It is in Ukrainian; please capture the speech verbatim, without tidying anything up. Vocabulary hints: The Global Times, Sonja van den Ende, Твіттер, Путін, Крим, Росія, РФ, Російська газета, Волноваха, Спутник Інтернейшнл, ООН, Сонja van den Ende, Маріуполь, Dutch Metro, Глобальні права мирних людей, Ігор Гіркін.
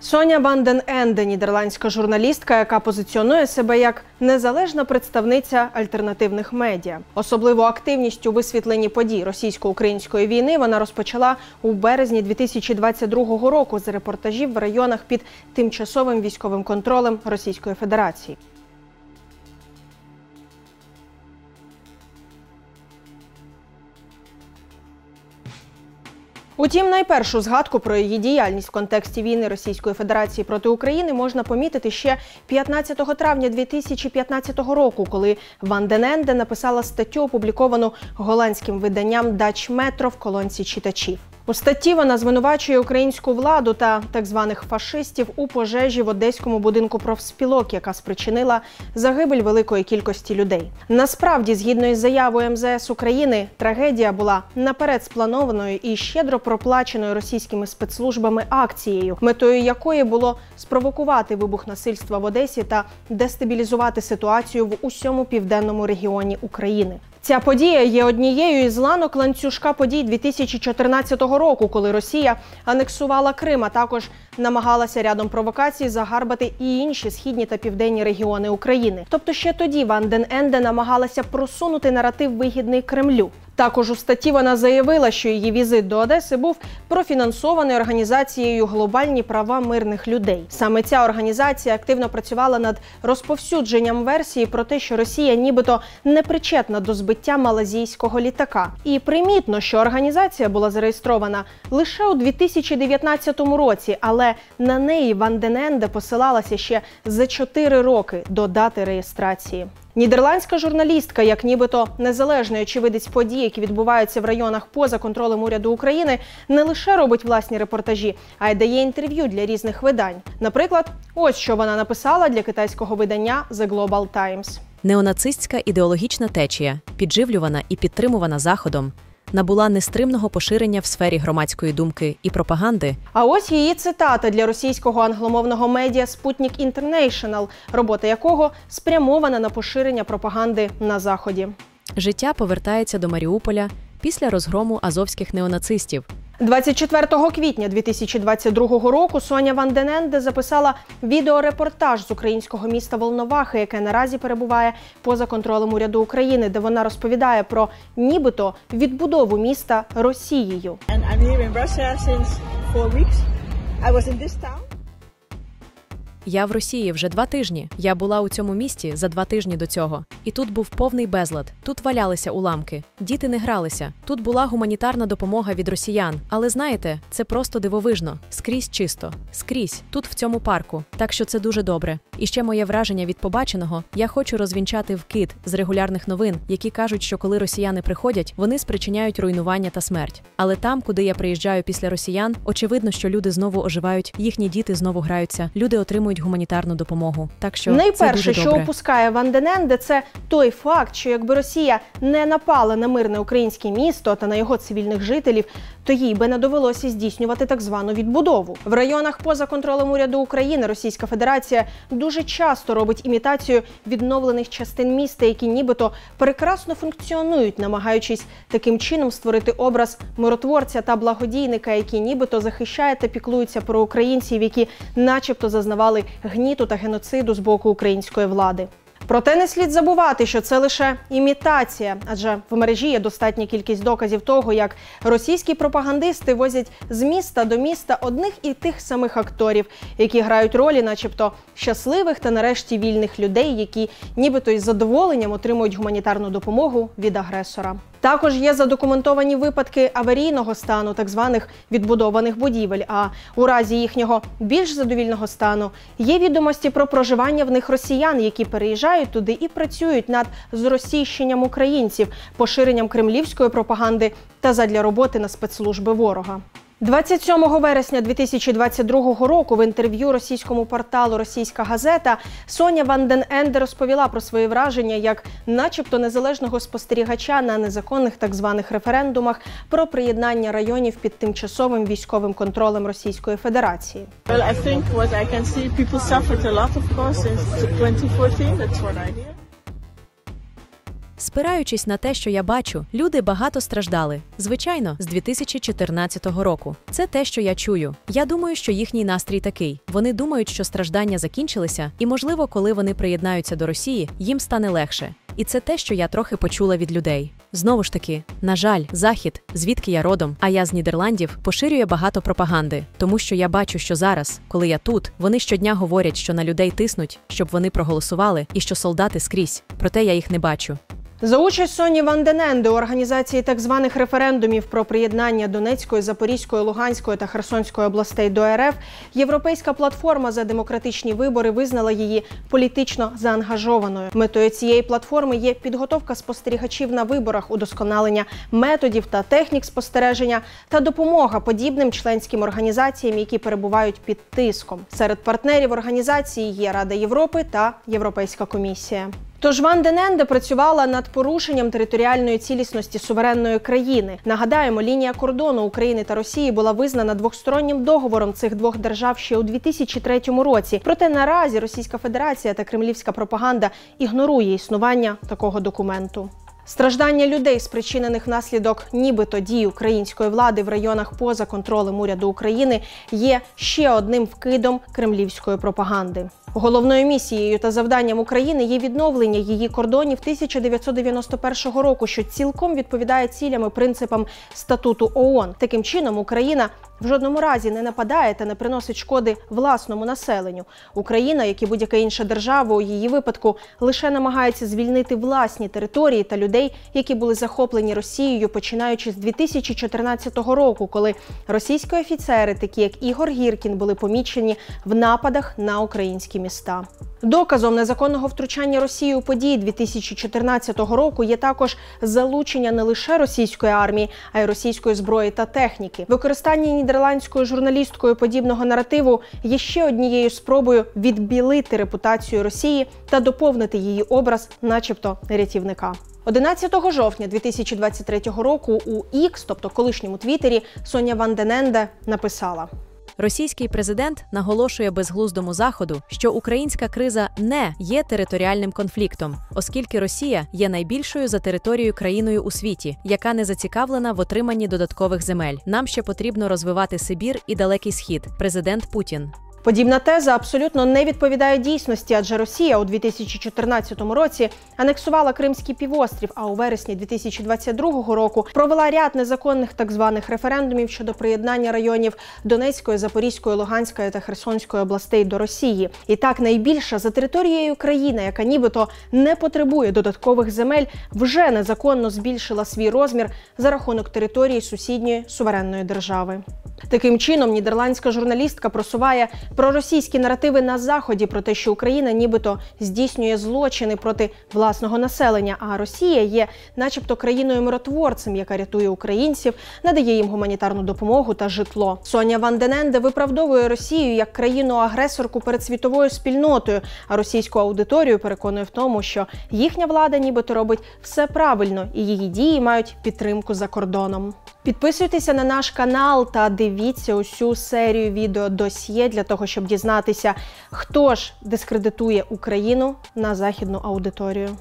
Сонja van den Ende – нідерландська журналістка, яка позиціонує себе як незалежна представниця альтернативних медіа. Особливу активність у висвітленні подій російсько-української війни вона розпочала у березні дві тисячі двадцять другого року з репортажів в районах під тимчасовим військовим контролем Російської Федерації. Утім, найпершу згадку про її діяльність в контексті війни Російської Федерації проти України можна помітити ще п'ятнадцятого травня дві тисячі п'ятнадцятого року, коли Ван ден Енде написала статтю, опубліковану голландським виданням Dutch Metro в колонці читачів. У статті вона звинувачує українську владу та так званих фашистів у пожежі в одеському будинку профспілок, яка спричинила загибель великої кількості людей. Насправді, згідно із заявою ем зе ес України, трагедія була наперед спланованою і щедро проплаченою російськими спецслужбами акцією, метою якої було спровокувати вибух насильства в Одесі та дестабілізувати ситуацію в усьому південному регіоні України. Ця подія є однією із ланок ланцюжка подій дві тисячі чотирнадцятого року, коли Росія анексувала Крим, а також намагалася рядом провокацій загарбати і інші східні та південні регіони України. Тобто ще тоді Ван ден Енде намагалася просунути наратив, вигідний Кремлю. Також у статті вона заявила, що її візит до Одеси був профінансований організацією «Глобальні права мирних людей». Саме ця організація активно працювала над розповсюдженням версії про те, що Росія нібито не причетна до збиття малазійського літака. І примітно, що організація була зареєстрована лише у дві тисячі дев'ятнадцятому році, але на неї Ван ден Енде посилалася ще за чотири роки до дати реєстрації. Нідерландська журналістка, як нібито незалежний очевидець подій, які відбуваються в районах поза контролем уряду України, не лише робить власні репортажі, а й дає інтерв'ю для різних видань. Наприклад, ось що вона написала для китайського видання The Global Times. Неонацистська ідеологічна течія, підживлювана і підтримувана Заходом, набула нестримного поширення в сфері громадської думки і пропаганди. А ось її цитата для російського англомовного медіа «Спутник Інтернейшнл», робота якого спрямована на поширення пропаганди на Заході. Життя повертається до Маріуполя після розгрому азовських неонацистів. двадцять четвертого квітня дві тисячі двадцять другого року Соня Ван ден Енде записала відеорепортаж з українського міста Волновахи, яке наразі перебуває поза контролем уряду України, де вона розповідає про нібито відбудову міста Росією. Я в Росії вже два тижні. Я була у цьому місті за два тижні до цього. І тут був повний безлад. Тут валялися уламки. Діти не гралися. Тут була гуманітарна допомога від росіян. Але знаєте, це просто дивовижно. Скрізь чисто. Скрізь. Тут в цьому парку. Так що це дуже добре. І ще моє враження від побаченого. Я хочу розвінчати вкид з регулярних новин, які кажуть, що коли росіяни приходять, вони спричиняють руйнування та смерть. Але там, куди я приїжджаю після росіян, очевидно, що люди знову оживають, їхні діти знову граються, люди отримують гуманітарну допомогу. Так що найперше, що опускає Ван ден Енде, це той факт, що якби Росія не напала на мирне українське місто та на його цивільних жителів, то їй би не довелося здійснювати так звану відбудову. В районах поза контролем уряду України Російська Федерація дуже часто робить імітацію відновлених частин міста, які нібито прекрасно функціонують, намагаючись таким чином створити образ миротворця та благодійника, який нібито захищає та піклується про українців, які начебто зазнавали гніту та геноциду з боку української влади. Проте не слід забувати, що це лише імітація, адже в мережі є достатня кількість доказів того, як російські пропагандисти возять з міста до міста одних і тих самих акторів, які грають ролі начебто щасливих та нарешті вільних людей, які нібито із задоволенням отримують гуманітарну допомогу від агресора. Також є задокументовані випадки аварійного стану так званих відбудованих будівель, а у разі їхнього більш задовільного стану є відомості про проживання в них росіян, які переїжджають туди і працюють над зросійщенням українців, поширенням кремлівської пропаганди та задля роботи на спецслужби ворога. двадцять сьомого вересня дві тисячі двадцять другого року в інтерв'ю російському порталу «Російська газета» Соня Ван ден Енде розповіла про свої враження як начебто незалежного спостерігача на незаконних так званих референдумах про приєднання районів під тимчасовим військовим контролем Російської Федерації. Спираючись на те, що я бачу, люди багато страждали. Звичайно, з дві тисячі чотирнадцятого року. Це те, що я чую. Я думаю, що їхній настрій такий. Вони думають, що страждання закінчилися, і, можливо, коли вони приєднаються до Росії, їм стане легше. І це те, що я трохи почула від людей. Знову ж таки, на жаль, Захід, звідки я родом, а я з Нідерландів, поширює багато пропаганди. Тому що я бачу, що зараз, коли я тут, вони щодня говорять, що на людей тиснуть, щоб вони проголосували, і що солдати скрізь. Проте я їх не бачу. За участь Соні ван ден Енде у організації так званих референдумів про приєднання Донецької, Запорізької, Луганської та Херсонської областей до РФ, Європейська платформа за демократичні вибори визнала її політично заангажованою. Метою цієї платформи є підготовка спостерігачів на виборах, удосконалення методів та технік спостереження та допомога подібним членським організаціям, які перебувають під тиском. Серед партнерів організації є Рада Європи та Європейська комісія. Тож ван ден Енде працювала над порушенням територіальної цілісності суверенної країни. Нагадаємо, лінія кордону України та Росії була визнана двостороннім договором цих двох держав ще у дві тисячі третьому році. Проте наразі Російська Федерація та кремлівська пропаганда ігнорує існування такого документу. Страждання людей, спричинених внаслідок нібито дій української влади в районах поза контролем уряду України, є ще одним вкидом кремлівської пропаганди. Головною місією та завданням України є відновлення її кордонів тисяча дев'ятсот дев'яносто першого року, що цілком відповідає цілям і принципам статуту ООН. Таким чином, Україна в жодному разі не нападає та не приносить шкоди власному населенню. Україна, як і будь-яка інша держава, у її випадку лише намагається звільнити власні території та людей, які були захоплені Росією, починаючи з дві тисячі чотирнадцятого року, коли російські офіцери, такі як Ігор Гіркін, були помічені в нападах на українські міста. Доказом незаконного втручання Росії у події дві тисячі чотирнадцятого року є також залучення не лише російської армії, а й російської зброї та техніки. Використання нідерландською журналісткою подібного наративу є ще однією спробою відбілити репутацію Росії та доповнити її образ начебто рятівника. одинадцятого жовтня дві тисячі двадцять третього року у Ікс, тобто колишньому Твіттері, Соня ван ден Енде написала: російський президент наголошує безглуздому Заходу, що українська криза не є територіальним конфліктом, оскільки Росія є найбільшою за територією країною у світі, яка не зацікавлена в отриманні додаткових земель. Нам ще потрібно розвивати Сибір і Далекий Схід. Президент Путін. Подібна теза абсолютно не відповідає дійсності, адже Росія у дві тисячі чотирнадцятому році анексувала Кримський півострів, а у вересні дві тисячі двадцять другого року провела ряд незаконних так званих референдумів щодо приєднання районів Донецької, Запорізької, Луганської та Херсонської областей до Росії. І так, найбільша за територією країна, яка нібито не потребує додаткових земель, вже незаконно збільшила свій розмір за рахунок території сусідньої суверенної держави. Таким чином, нідерландська журналістка просуває проросійські наративи на Заході про те, що Україна нібито здійснює злочини проти власного населення, а Росія є начебто країною-миротворцем, яка рятує українців, надає їм гуманітарну допомогу та житло. Соня ван ден Енде виправдовує Росію як країну-агресорку перед світовою спільнотою, а російську аудиторію переконує в тому, що їхня влада нібито робить все правильно і її дії мають підтримку за кордоном. Підписуйтеся на наш канал та дивіться усю серію відео-досьє для того, щоб дізнатися, хто ж дискредитує Україну на західну аудиторію.